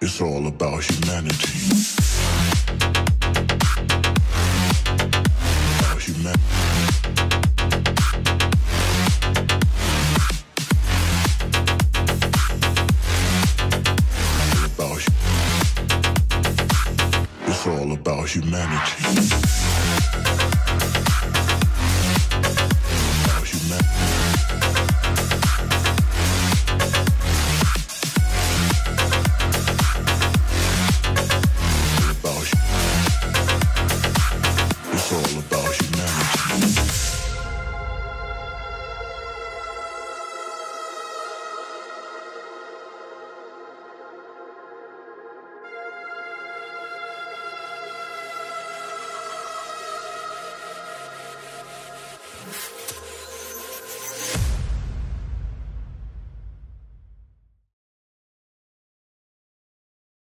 It's all about humanity. About it's all about humanity.